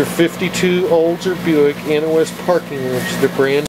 Your 52 Olds or Buick in a West parking lot, the brand